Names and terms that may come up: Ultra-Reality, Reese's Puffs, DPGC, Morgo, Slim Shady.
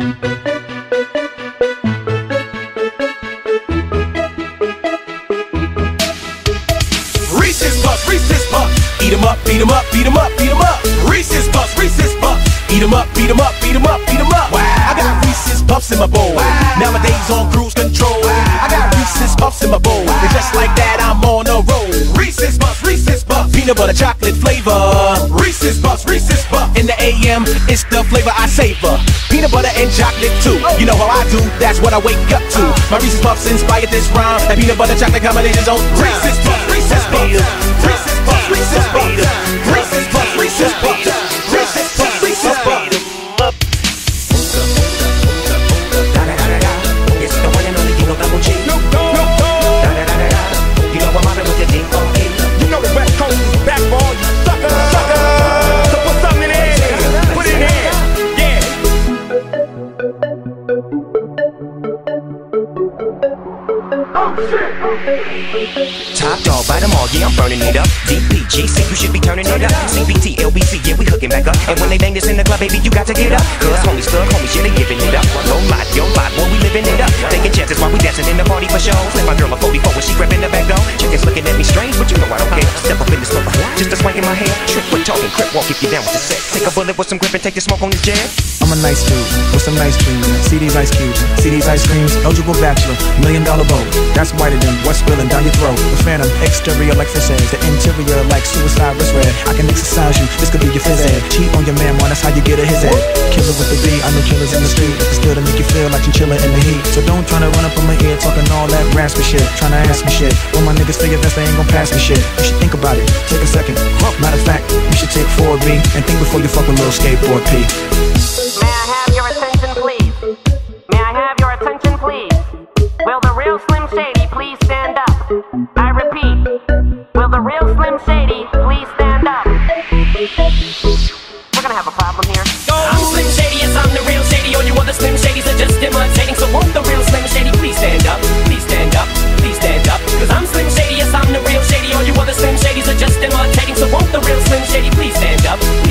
Reese's Puffs, eat 'em up, beat 'em up, beat 'em up, beat 'em up. Reese's Puffs, eat 'em up, beat 'em up, beat 'em up, beat 'em up. Wow. I got Reese's Puffs in my bowl. Wow. Nowadays on cruise control. Wow. I got Reese's Puffs in my bowl. Wow. And just like that, I'm on a roll. Reese's Puffs, peanut butter chocolate flavor. Reese's Puffs, in the AM, it's the flavor I savor. Peanut butter and chocolate too. You know how I do, that's what I wake up to. My Reese's Puffs inspired this rhyme. And peanut butter chocolate combinations on Reese's Puffs, Reese's Puffs, Reese's Puffs, Reese's Puffs, Reese's Puffs, Reese's Puffs, Reese's Puffs. Da da da da, it's the one and only, you know double G. No no no, da da da da, you know I'm mobbing with the D.O.A. You know the West Coast is back for all you suckers, So put something in there, put it in there, yeah. Oh shit. Top dog, bite them all, yeah, I'm burning it up. DPGC, you should be turning it up. CBT, LBC, yeah, we hooking back up. And when they bang this in the club, baby, you got to get up. Cause homies stuck, homies, yeah, they giving it up. Yo lot, boy, we living it up. Taking chances while we dancing in the party for shows. Let my girl a 44 when she grabbing the back door. Chickens looking at me strange, but you know I don't care. Step up in this sofa, just a swank in my hair. Trick, quit talking, crip walk if you down with the sex. Take a bullet with some grip and take the smoke on this jam. I'm a nice dude, with some nice dreams. See these ice cubes, see these ice creams. Eligible bachelor, $1 million bow. That's whiter than what's spilling down your throat. The phantom, exterior like Frizz, the interior like suicide wrist red. I can exercise you, this could be your phys ed. Cheat on your man, man, that's how you get a his ed. Killer with the B, I know killers in the street. Still to make you feel like chinchilla in the heat. So don't try to run up on my ear talking all that raspy shit. Trying to ask me shit. When my niggas figure that they ain't gon' pass me shit. You should think about it, take a second. Matter of fact, you should take 4B and think before you fuck with little skateboard P. May I have your attention, please? May I have your attention, please? Will the real Slim Shady please stand up? I repeat, will the real Slim Shady please stand up? We're gonna have a problem here. I'm Slim Shady, yes, I'm the real Shady. All you other Slim Shadys are just imitating. So won't the real Slim Shady please stand up? Please stand up, please stand up. Cause I'm Slim Shady, yes, I'm the real Shady. All you other Slim Shadys are just imitating. So won't the real Slim Shady please stand up?